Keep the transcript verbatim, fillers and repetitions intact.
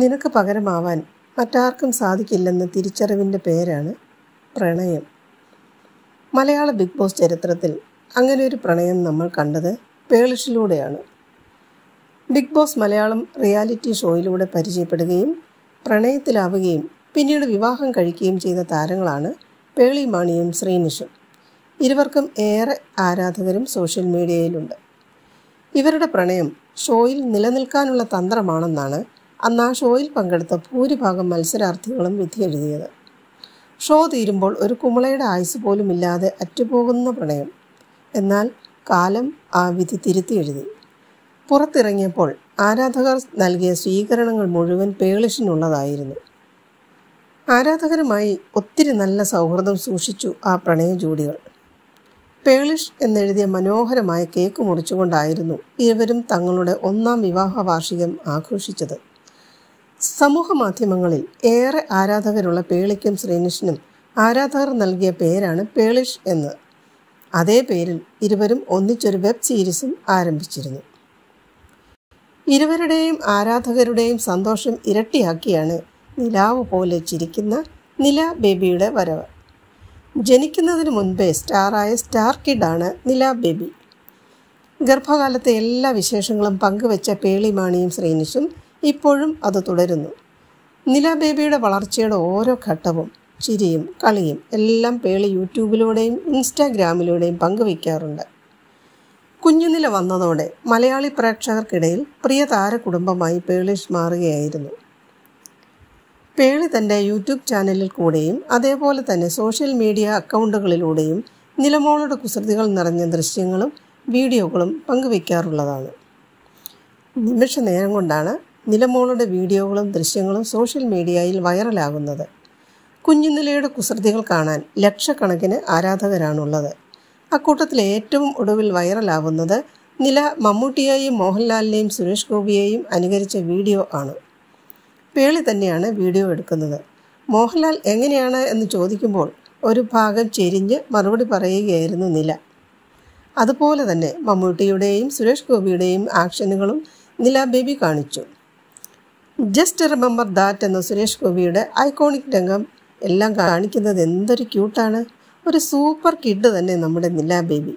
നിനക്ക് പകരമാവാൻ മറ്റാർക്കും സാധിക്കില്ലെന്ന തിരിച്ചറിവിൻ്റെ പേരാണ് പ്രണയം. മലയാള ബിഗ് ബോസ് ചരിത്രത്തിൽ അങ്ങനെ ഒരു പ്രണയം നമ്മൾ കണ്ടത് പേർളിഷിലൂടെയാണ്. ബിഗ് ബോസ് മലയാളം റിയാലിറ്റി ഷോയിലൂടെ പരിചയപ്പെടുകയും പ്രണയത്തിലാവുകയും പിന്നീട് വിവാഹം കഴിക്കുകയും ചെയ്ത താരങ്ങളാണ് പേർളി മാണിയും ശ്രീനിഷും. ഇരുവർക്കും ഏറെ ആരാധകരും സോഷ്യൽ മീഡിയയിലുണ്ട്. ഇവരുടെ പ്രണയം ഷോയിൽ നിലനിൽക്കാനുള്ള തന്ത്രമാണെന്നാണ് അന്ന് ആ ഷോയിൽ പങ്കെടുത്ത ഭൂരിഭാഗം മത്സരാർത്ഥികളും വിധിയെഴുതിയത്. ഷോ തീരുമ്പോൾ ഒരു കുമളയുടെ ആയുസ് പോലും ഇല്ലാതെ അറ്റുപോകുന്ന പ്രണയം. എന്നാൽ കാലം ആ വിധി തിരുത്തി എഴുതി. പുറത്തിറങ്ങിയപ്പോൾ ആരാധകർ നൽകിയ സ്വീകരണങ്ങൾ മുഴുവൻ പേളിഷിനുള്ളതായിരുന്നു. ആരാധകരുമായി ഒത്തിരി നല്ല സൗഹൃദം സൂക്ഷിച്ചു ആ പ്രണയ ജോഡികൾ. പേളിഷ് എന്നെഴുതിയ മനോഹരമായ കേക്ക് മുറിച്ചുകൊണ്ടായിരുന്നു ഇരുവരും തങ്ങളുടെ ഒന്നാം വിവാഹ വാർഷികം ആഘോഷിച്ചത്. സമൂഹ മാധ്യമങ്ങളിൽ ഏറെ ആരാധകരുള്ള പേളിക്കും ശ്രീനിഷിനും ആരാധകർ നൽകിയ പേരാണ് പേളിഷ് എന്ന്. അതേ പേരിൽ ഇരുവരും ഒന്നിച്ചൊരു വെബ് സീരീസും ആരംഭിച്ചിരുന്നു. ഇരുവരുടെയും ആരാധകരുടെയും സന്തോഷം ഇരട്ടിയാക്കിയാണ് നിലാവ് പോലെ ചിരിക്കുന്ന നില ബേബിയുടെ വരവ്. ജനിക്കുന്നതിന് മുൻപേ സ്റ്റാറായ സ്റ്റാർ കിഡാണ് നില ബേബി. ഗർഭകാലത്തെ എല്ലാ വിശേഷങ്ങളും പങ്കുവെച്ച പേർളി മാണിയും ശ്രീനിഷും ഇപ്പോഴും അത് തുടരുന്നു. നില ബേബിയുടെ വളർച്ചയുടെ ഓരോ ഘട്ടവും ചിരിയും കളിയും എല്ലാം പേർളി യൂട്യൂബിലൂടെയും ഇൻസ്റ്റാഗ്രാമിലൂടെയും പങ്കുവയ്ക്കാറുണ്ട്. കുഞ്ഞുനില വന്നതോടെ മലയാളി പ്രേക്ഷകർക്കിടയിൽ പ്രിയ താരകുടുംബമായി പേർളിഷ് മാറുകയായിരുന്നു. പേർളി തൻ്റെ യൂട്യൂബ് ചാനലിൽ കൂടെയും അതേപോലെ തന്നെ സോഷ്യൽ മീഡിയ അക്കൗണ്ടുകളിലൂടെയും നിലമോളുടെ കുസൃതികൾ നിറഞ്ഞ ദൃശ്യങ്ങളും വീഡിയോകളും പങ്കുവയ്ക്കാറുള്ളതാണ്. നിമിഷ നേരം കൊണ്ടാണ് നിലമോളുടെ വീഡിയോകളും ദൃശ്യങ്ങളും സോഷ്യൽ മീഡിയയിൽ വൈറലാകുന്നത്. കുഞ്ഞുനിലയുടെ കുസൃതികൾ കാണാൻ ലക്ഷക്കണക്കിന് ആരാധകരാണുള്ളത്. അക്കൂട്ടത്തിലെ ഏറ്റവും ഒടുവിൽ വൈറലാവുന്നത് നില മമ്മൂട്ടിയെയും മോഹൻലാലിനെയും സുരേഷ് ഗോപിയെയും അനുകരിച്ച വീഡിയോ ആണ്. പേർളി തന്നെയാണ് വീഡിയോ എടുക്കുന്നത്. മോഹൻലാൽ എങ്ങനെയാണ് എന്ന് ചോദിക്കുമ്പോൾ ഒരു ഭാഗം ചെരിഞ്ഞ് മറുപടി പറയുകയായിരുന്നു നില. അതുപോലെ തന്നെ മമ്മൂട്ടിയുടെയും സുരേഷ് ഗോപിയുടെയും ആക്ഷനുകളും നില ബേബി കാണിച്ചു. ജസ്റ്റ് റിമെമ്പർ ദാറ്റ് എന്ന സുരേഷ് ഗോപിയുടെ ഐക്കോണിക് രംഗം എല്ലാം കാണിക്കുന്നത് എന്തൊരു ക്യൂട്ടാണ്. ഒരു സൂപ്പർ കിഡ് തന്നെ നമ്മുടെ നില ബേബി.